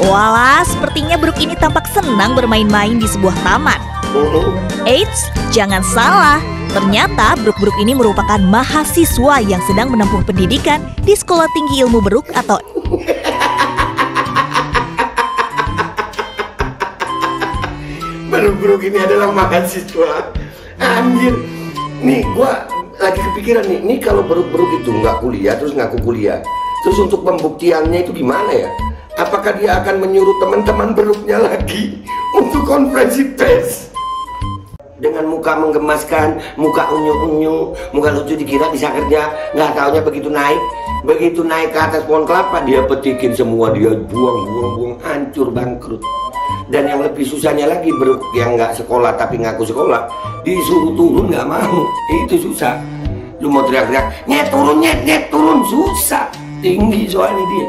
Walah, sepertinya buruk ini tampak senang bermain-main di sebuah taman. Eits, jangan salah. Ternyata buruk-buruk ini merupakan mahasiswa yang sedang menempuh pendidikan di Sekolah Tinggi Ilmu Beruk atau buruk-buruk ini adalah mahasiswa. Anjir, nih gua lagi kepikiran nih kalau buruk-buruk itu nggak kuliah terus ngaku kuliah, terus untuk pembuktiannya itu gimana ya? Apakah dia akan menyuruh teman-teman buruknya lagi untuk konferensi pers? Dengan muka menggemaskan, muka unyu-unyu, muka lucu dikira bisa kerja, nggak taunya begitu naik ke atas pohon kelapa dia petikin semua, dia buang, hancur, bangkrut. Dan yang lebih susahnya lagi, beruk yang nggak sekolah tapi ngaku sekolah, disuruh turun nggak mau, itu susah. Lu mau teriak-teriak, nyet turun, susah, tinggi soalnya dia.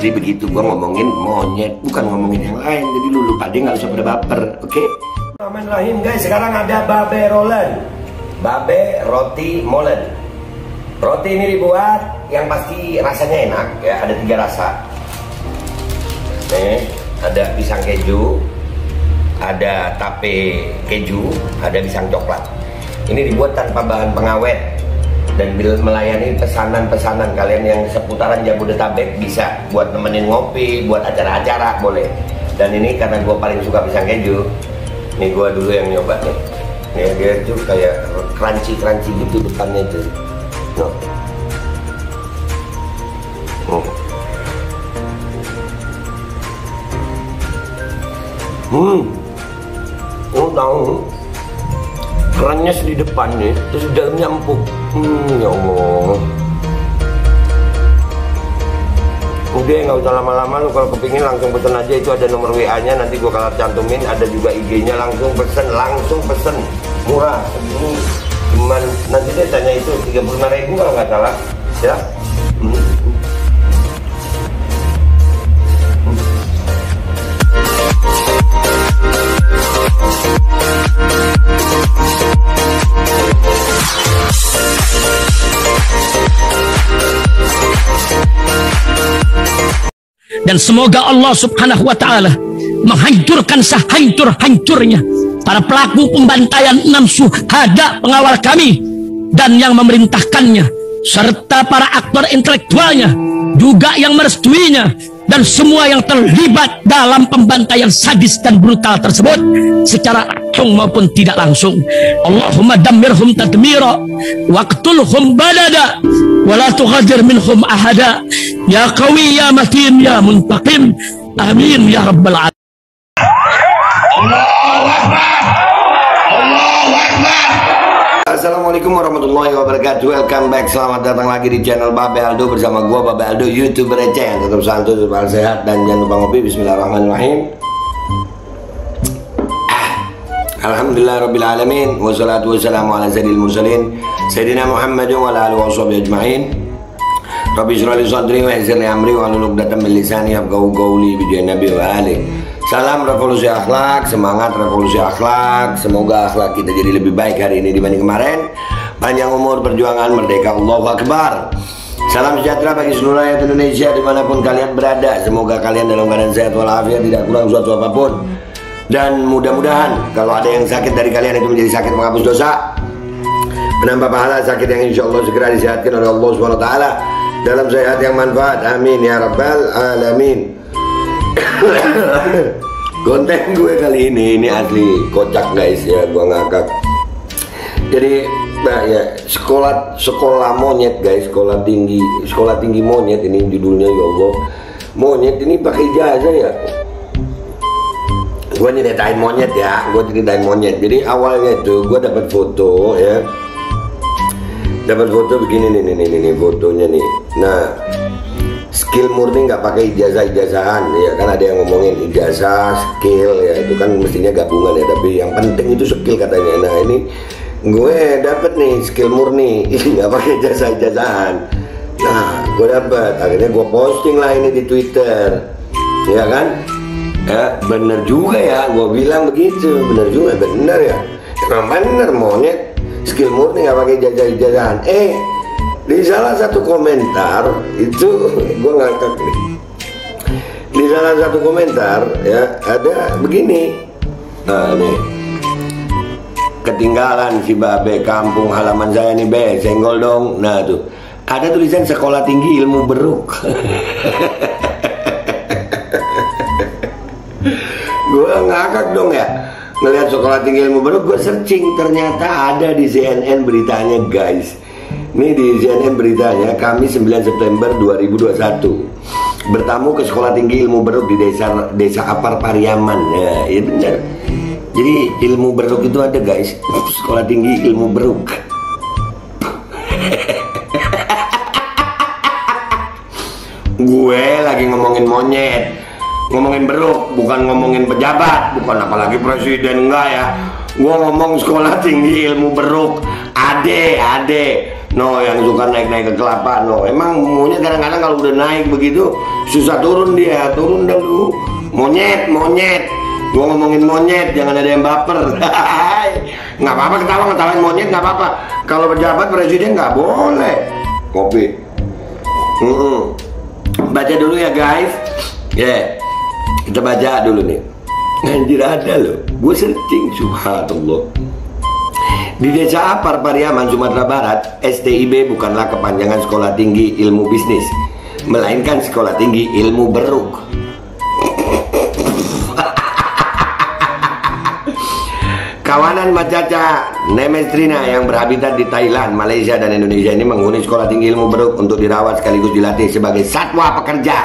Jadi begitu gua ngomongin monyet, bukan ngomongin yang lain, jadi lu lupa deh, nggak usah berbaper, oke? Bismillahirrahmanirrahim guys, sekarang ada Babe Roland, Babe Roti Molen. Roti ini dibuat yang pasti rasanya enak ya, ada 3 rasa. Nih, ada pisang keju, ada tape keju, ada pisang coklat. Ini dibuat tanpa bahan pengawet dan bila melayani pesanan-pesanan kalian yang seputaran Jabodetabek, bisa buat nemenin ngopi, buat acara-acara boleh. Dan ini karena gue paling suka pisang keju. Ini gua dulu yang nyoba nih. Nih dia tuh kayak crunchy gitu depannya tuh. No. Tahu. Kerannya di depan nih, terus dalamnya empuk. Ya Allah. Udah nggak usah lama-lama, lu kalau kepingin langsung pesen aja, itu ada nomor WA-nya, nanti gua kalah cantumin, ada juga IG-nya, langsung pesen, murah, segini, cuman nanti dia tanya itu 35.000 kalau nggak salah, ya. Dan semoga Allah subhanahu wa ta'ala menghancurkan sehancur-hancurnya para pelaku pembantaian 6 syuhada pengawal kami dan yang memerintahkannya, serta para aktor intelektualnya juga yang merestuinya, dan semua yang terlibat dalam pembantaian sadis dan brutal tersebut secara langsung maupun tidak langsung. Allahumma dammirhum tadmira waqtulhum balada wala tughadir minhum ahada. Ya Qawi, Ya Matin, Ya Muntaqim. Amin Ya Rabbal Alamin. Assalamualaikum warahmatullahi wabarakatuh. Welcome back, selamat datang lagi di channel Babe Aldo. Bersama gua Babe Aldo, YouTuber receh yang tetap santuy, tetap sehat, dan jangan lupa ngopi. Bismillahirrahmanirrahim. Alhamdulillah Rabbil Alamin. Wassalatu wassalamu ala sayyidil mursalin Sayyidina Muhammadin wa ala alihi wa sahbihi ajma'in. Rabbi syrahli sadri wa yassirli amri wahlul 'uqdatam min lisani yafqahu qawli bi jani nabi wa ali. Salam revolusi akhlak, semangat revolusi akhlak. Semoga akhlak kita jadi lebih baik hari ini dibanding kemarin. Panjang umur, perjuangan, merdeka. Allahu Akbar. Salam sejahtera bagi seluruh rakyat Indonesia dimanapun kalian berada. Semoga kalian dalam keadaan sehat walafiat, tidak kurang suatu apapun. Dan mudah-mudahan kalau ada yang sakit dari kalian itu menjadi sakit menghapus dosa, penambah pahala, sakit yang insya Allah segera disehatkan oleh Allah SWT dalam sehat yang manfaat. Amin Ya Rabbal Alamin. Konten gue kali ini asli kocak guys ya, gue ngakak. Jadi nah ya, sekolah monyet guys, sekolah tinggi monyet ini judulnya. Ya Allah, monyet ini pakai ijazah ya. Gue nyeritain monyet ya, jadi awalnya itu gue dapat foto ya, begini nih fotonya nih. Nah, skill murni, nggak pakai ijazah-ijazahan ya, kan ada yang ngomongin ijazah skill ya, itu kan mestinya gabungan ya, tapi yang penting itu skill katanya. Nah ini gue dapet nih skill murni nggak pakai ijazah-ijazahan. Nah gue dapet, akhirnya gue posting lah ini di Twitter ya kan ya, bener juga ya gue bilang begitu, bener ya, emang bener monyet skill murni nggak pakai ijazah-ijazahan. Di salah satu komentar itu gue ngangkat nih, salah satu komentar ya ada begini. Nah ini ketinggalan si Babe kampung halaman saya nih Be, senggol dong. Nah tuh ada tulisan sekolah tinggi ilmu beruk. Gue ngakak dong ya ngelihat sekolah tinggi ilmu beruk. Gue searching ternyata ada di CNN beritanya guys. Ini di CNN beritanya Kamis 9 September 2021 bertamu ke sekolah tinggi ilmu beruk di desa Apar Pariaman. Ya, ya benar. Jadi ilmu beruk itu ada guys. Sekolah tinggi ilmu beruk. Gue lagi ngomongin monyet, ngomongin beruk, bukan ngomongin pejabat, bukan apalagi presiden, enggak ya. Gue ngomong sekolah tinggi ilmu beruk. Ade no yang suka naik-naik ke kelapa no. Emang monyet kadang-kadang kalau udah naik begitu susah turun dia, turun dulu. Monyet gua ngomongin monyet, jangan ada yang baper. Nggak apa-apa ketawa-ketawain monyet, nggak apa-apa. Kalau pejabat presiden nggak boleh. Kopi baca dulu ya guys. Kita baca dulu nih. Anjir ada loh, gua searching. Subhanallah. Di desa Apar Pariaman, Sumatera Barat, STIB bukanlah kepanjangan sekolah tinggi ilmu bisnis, melainkan sekolah tinggi ilmu beruk. Kawanan Macaca Nemestrina yang berhabitat di Thailand, Malaysia, dan Indonesia ini menghuni sekolah tinggi ilmu beruk untuk dirawat sekaligus dilatih sebagai satwa pekerja.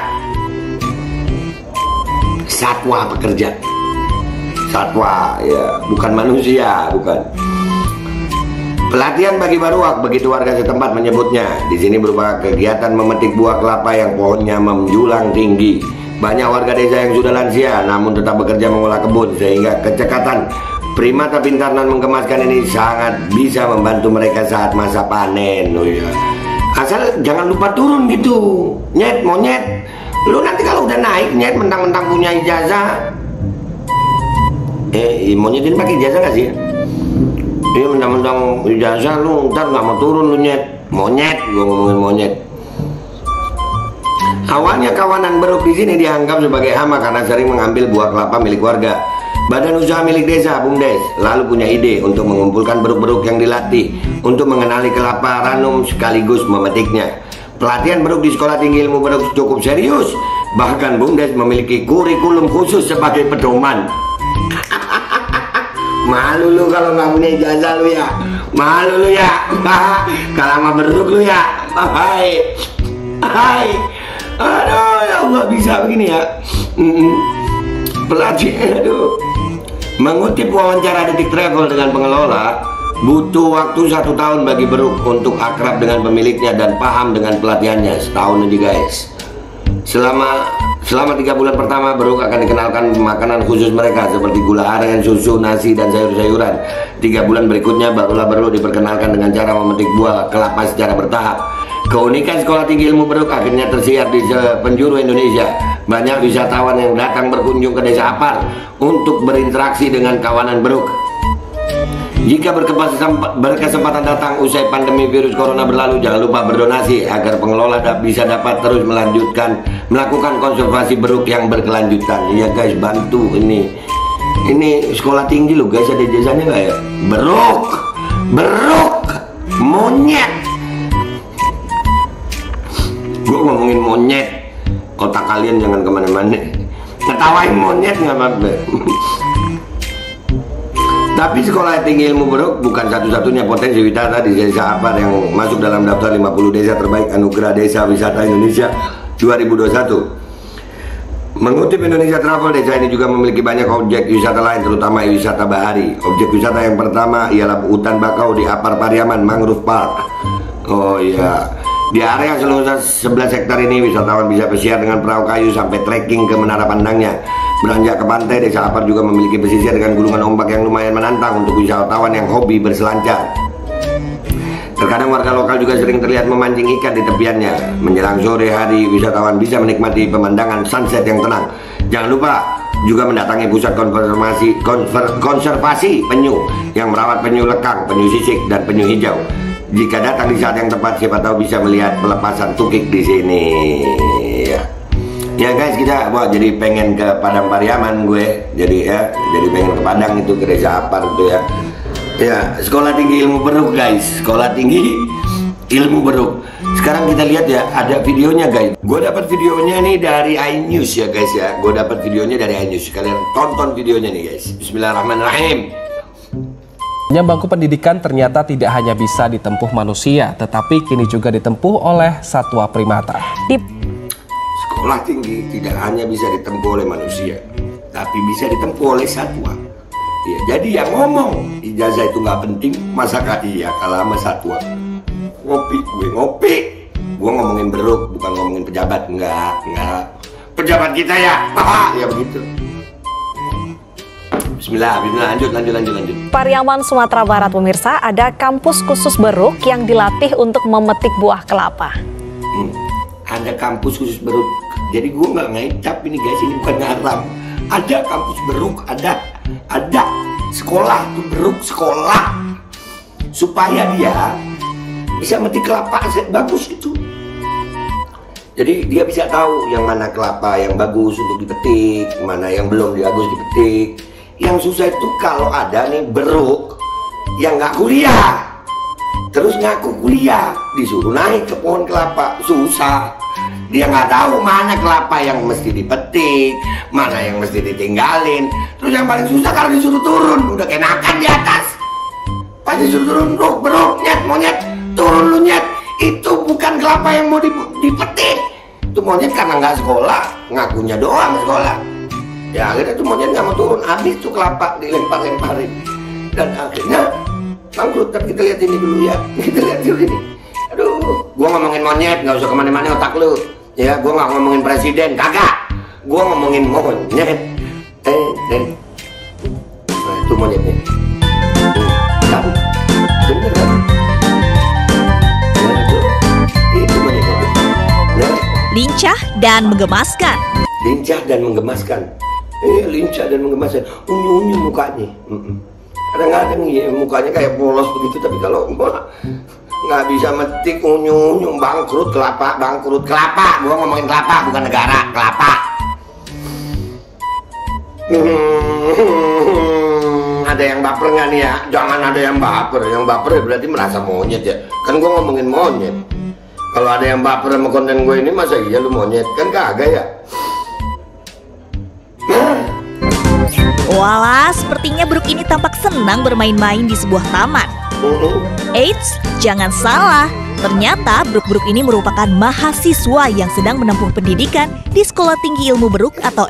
Satwa pekerja. Satwa, ya, bukan manusia, bukan. Pelatihan bagi baruak, begitu warga setempat menyebutnya. Di sini berupa kegiatan memetik buah kelapa yang pohonnya menjulang tinggi. Banyak warga desa yang sudah lansia namun tetap bekerja mengolah kebun, sehingga kecekatan primata pintar dan mengemaskan ini sangat bisa membantu mereka saat masa panen. Asal jangan lupa turun gitu. Nyet, monyet. Lu nanti kalau udah naik, nyet mentang-mentang punya ijazah. Monyet ini pakai ijazah gak sih? Iya, mentang-mentang ijazah lu ntar gak mau turun lu nyet. Monyet, gue ngomongin monyet. Awalnya kawanan beruk di sini dianggap sebagai hama karena sering mengambil buah kelapa milik warga. Badan usaha milik desa, BUMDes, lalu punya ide untuk mengumpulkan beruk-beruk yang dilatih untuk mengenali kelapa ranum sekaligus memetiknya. Pelatihan beruk di sekolah tinggi ilmu beruk cukup serius. Bahkan BUMDes memiliki kurikulum khusus sebagai pedoman. Malu lu kalau nggak punya ijazah lu ya, malu lu ya, kalau sama beruk lu ya, hai, aduh ya Allah bisa begini ya, pelatihan, aduh. Mengutip wawancara Detik Travel dengan pengelola, butuh waktu 1 tahun bagi beruk untuk akrab dengan pemiliknya dan paham dengan pelatihannya. Setahun aja guys. Selama 3 bulan pertama, beruk akan dikenalkan makanan khusus mereka seperti gula aren, susu, nasi, dan sayur-sayuran. 3 bulan berikutnya barulah perlu diperkenalkan dengan cara memetik buah kelapa secara bertahap. Keunikan sekolah tinggi ilmu beruk akhirnya tersiar di penjuru Indonesia. Banyak wisatawan yang datang berkunjung ke desa Apar untuk berinteraksi dengan kawanan beruk. Jika berkesempatan datang usai pandemi virus corona berlalu, jangan lupa berdonasi agar pengelola bisa dapat terus melakukan konservasi beruk yang berkelanjutan. Iya guys, bantu ini. Ini sekolah tinggi loh guys, ada jasanya nggak ya? Beruk, monyet. Gue ngomongin monyet. Otak kalian jangan kemana-mana. Ketawain monyet nggak apa-apa. Tapi sekolah tinggi ilmu beruk bukan satu-satunya potensi wisata di desa Apar yang masuk dalam daftar 50 desa terbaik Anugerah Desa Wisata Indonesia 2021. Mengutip Indonesia Travel, desa ini juga memiliki banyak objek wisata lain, terutama wisata bahari. Objek wisata yang pertama ialah hutan bakau di Apar Pariaman Mangrove Park. Oh iya. Di area seluas 11 hektar ini wisatawan bisa pesiar dengan perahu kayu sampai trekking ke menara pandangnya. Beranjak ke pantai, desa Apar juga memiliki pesisir dengan gulungan ombak yang lumayan menantang untuk wisatawan yang hobi berselancar. Terkadang warga lokal juga sering terlihat memancing ikan di tepiannya. Menjelang sore hari, wisatawan bisa menikmati pemandangan sunset yang tenang. Jangan lupa juga mendatangi pusat konservasi penyu yang merawat penyu lekang, penyu sisik, dan penyu hijau. Jika datang di saat yang tepat, siapa tahu bisa melihat pelepasan tukik di sini. Ya, Ya guys, kita wah, jadi pengen ke Padang Pariaman gue. Jadi pengen ke Padang itu, gereja Apar itu ya. Ya, Sekolah Tinggi Ilmu Beruk guys, Sekolah Tinggi Ilmu Beruk. Sekarang kita lihat ya, ada videonya guys. Gue dapat videonya nih dari iNews ya guys ya. Gue dapat videonya dari iNews. Kalian tonton videonya nih guys. Bismillahirrahmanirrahim. Bangku pendidikan ternyata tidak hanya bisa ditempuh manusia, tetapi kini juga ditempuh oleh satwa primata. Sekolah tinggi tidak hanya bisa ditempuh oleh manusia, tapi bisa ditempuh oleh satwa. Ya, jadi yang ngomong ijazah itu nggak penting, masa kaki ya kalah sama satwa. Ngopi, gue ngomongin beruk, bukan ngomongin pejabat, enggak. Pejabat kita ya, ya begitu. Bismillah, lanjut. Pariaman, Sumatera Barat pemirsa, ada kampus khusus beruk yang dilatih untuk memetik buah kelapa. Ada kampus khusus beruk. Jadi gue nggak ngecap ini guys, ini bukan ngaram. Ada kampus beruk, ada sekolah tuh beruk, sekolah supaya dia bisa metik kelapa, aset bagus itu. Jadi dia bisa tahu yang mana kelapa yang bagus untuk dipetik, mana yang belum bagus dipetik. Yang susah itu kalau ada nih beruk yang nggak kuliah, terus ngaku kuliah, disuruh naik ke pohon kelapa, susah. Dia nggak tahu mana kelapa yang mesti dipetik, mana yang mesti ditinggalin. Terus yang paling susah kalau disuruh turun, udah kenakan di atas, pas disuruh turun, beruk, monyet, turun lu nyet. Itu bukan kelapa yang mau dipetik, itu monyet karena nggak sekolah, ngakunya doang sekolah. Ya akhirnya tuh monyet nggak mau turun, habis tuh kelapa dilempar-lemparin. Dan akhirnya bangkrut. Tapi kita lihat ini dulu ya, kita lihat dulu ini. Aduh, gua ngomongin monyet, nggak usah kemana-mana otak lu. Ya, gua nggak ngomongin presiden, kagak. Gua ngomongin monyet. Nah, itu monyetnya. Kamu, bener kan? Nah, itu monyetnya. Nah. Lincah dan menggemaskan. Lincah dan menggemaskan, unyu-unyu mukanya. Kadang-kadang ya mukanya kayak polos begitu, tapi kalau nggak bisa metik, unyu-unyu, bangkrut kelapa. Gua ngomongin kelapa, bukan negara, kelapa. Ada yang baper nggak nih ya? Jangan ada yang baper berarti merasa monyet ya. Kan gua ngomongin monyet. Kalau ada yang baper sama konten gue ini, masa iya lu monyet? Kan kagak ya. Walah, sepertinya beruk ini tampak senang bermain-main di sebuah taman. Eits, jangan salah. Ternyata beruk-beruk ini merupakan mahasiswa yang sedang menempuh pendidikan di Sekolah Tinggi Ilmu Beruk atau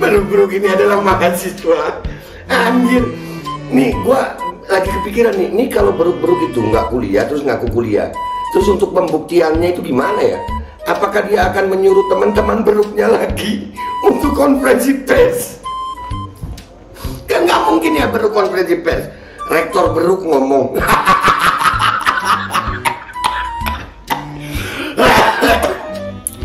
beruk-beruk ini adalah mahasiswa. Anjir. Nih, gua lagi kepikiran nih. Nih kalau beruk-beruk itu nggak kuliah, terus ngaku kuliah, terus untuk pembuktiannya itu gimana ya? Apakah dia akan menyuruh teman-teman beruknya lagi untuk konferensi pers? Kan nggak mungkin ya beruk konferensi pers. Rektor beruk ngomong.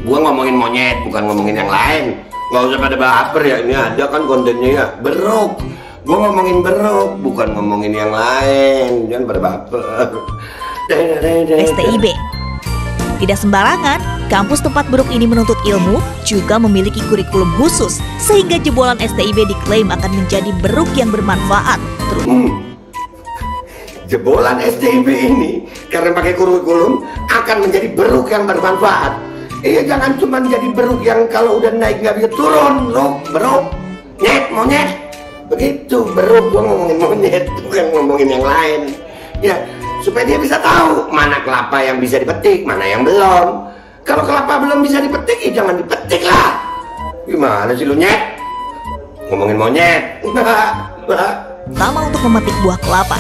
Gua ngomongin monyet, bukan ngomongin yang lain. Nggak usah pada baper ya, ini ada kan kontennya ya. Beruk. Gua ngomongin beruk, bukan ngomongin yang lain. Jangan pada baper. STIB. Tidak sembarangan, kampus tempat beruk ini menuntut ilmu juga memiliki kurikulum khusus, sehingga jebolan STIB diklaim akan menjadi beruk yang bermanfaat. Jebolan STIB ini karena pakai kurikulum akan menjadi beruk yang bermanfaat. Iya, jangan cuma jadi beruk yang kalau udah naik nggak bisa turun, lo beruk, nyet, monyet, begitu. Beruk gua ngomongin monyet, bukan ngomongin yang lain. Ya, supaya dia bisa tahu mana kelapa yang bisa dipetik, mana yang belum. Kalau kelapa belum bisa dipetik, ya jangan dipetik lah. Gimana sih lu nyet? Ngomongin monyet. Pertama untuk memetik buah kelapa.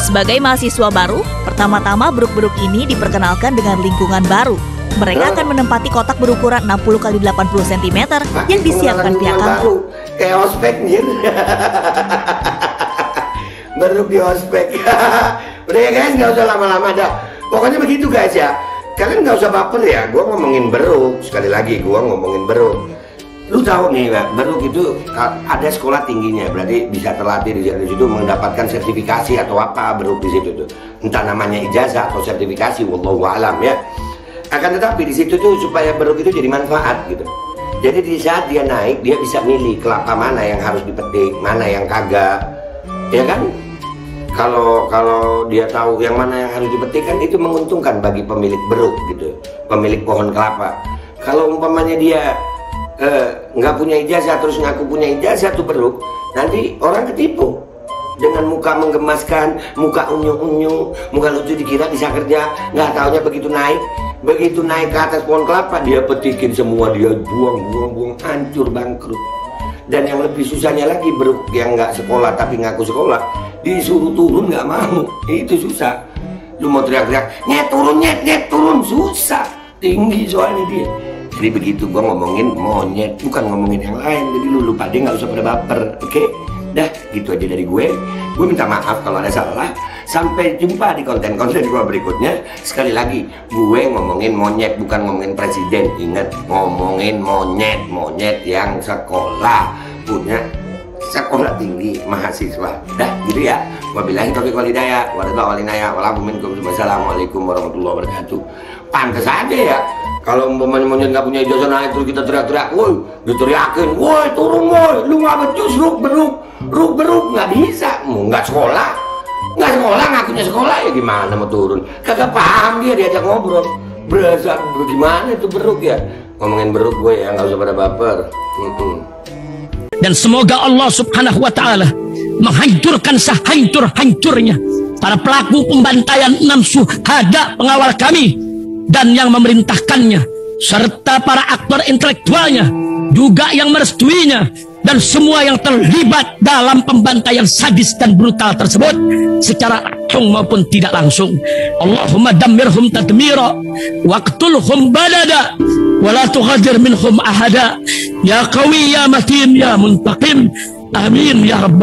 Sebagai mahasiswa baru, pertama-tama beruk-beruk ini diperkenalkan dengan lingkungan baru. Mereka akan menempati kotak berukuran 60 x 80 cm yang disiapkan pihak kampus. Kayak ospek nih. Beruk di ospek. Udah ya guys, nggak usah lama-lama dah. Pokoknya begitu guys ya. Kalian nggak usah baper ya, gue ngomongin beruk. Sekali lagi, gue ngomongin beruk. Lu tahu nih, baru itu ada sekolah tingginya, berarti bisa terlatih di situ mendapatkan sertifikasi atau apa baru di situ tuh. Entah namanya ijazah atau sertifikasi, wallahu alam ya. Akan tetapi di situ tuh supaya baru itu jadi manfaat gitu. Jadi di saat dia naik, dia bisa milih kelapa mana yang harus dipetik, mana yang kagak. Ya kan? Kalau dia tahu yang mana yang harus dipetik kan itu menguntungkan bagi pemilik beruk gitu, pemilik pohon kelapa. Kalau umpamanya dia nggak punya ijazah terus ngaku punya ijazah tuh beruk, nanti orang ketipu dengan muka menggemaskan, muka unyu-unyu, muka lucu dikira bisa kerja, nggak taunya begitu naik ke atas pohon kelapa dia petikin semua, dia buang, hancur, bangkrut. Dan yang lebih susahnya lagi beruk yang nggak sekolah tapi ngaku sekolah disuruh turun nggak mau, itu susah. Lu mau teriak-teriak nyet turun susah, tinggi soalnya dia. Jadi begitu gua ngomongin monyet, bukan ngomongin yang lain. Jadi lu lupa deh, nggak usah pada baper, oke? Dah, gitu aja dari gue. Gue minta maaf kalau ada salah. Sampai jumpa di konten-konten gue berikutnya. Sekali lagi, gue ngomongin monyet, bukan ngomongin presiden. Ingat, ngomongin monyet yang sekolah, punya sekolah tinggi, mahasiswa. Dah, gitu ya. Wabillahi taufiq wal hidayah. Wassalamualaikum warahmatullahi wabarakatuh. Pantes aja ya. Kalau monyet nggak punya ijazah naik terus kita teriak-teriak, woi, diteriakin, woi turun woi, lu nggak becus, ruk beruk nggak bisa, nggak sekolah, ngakunya sekolah ya gimana mau turun, kagak paham dia diajak ngobrol, berasa gimana itu beruk ya, ngomongin beruk gue ya nggak usah pada baper. Dan semoga Allah Subhanahu Wa Taala menghancurkan sehancur-hancurnya para pelaku pembantaian 6 syuhada pengawal kami dan yang memerintahkannya, serta para aktor intelektualnya juga yang merestuinya, dan semua yang terlibat dalam pembantaian sadis dan brutal tersebut secara langsung maupun tidak langsung. Allahumma dammirhum tadmira waqtulhum balada wala tughadir minhum ahada ya qawi ya matin ya muntaqim amin ya rabbal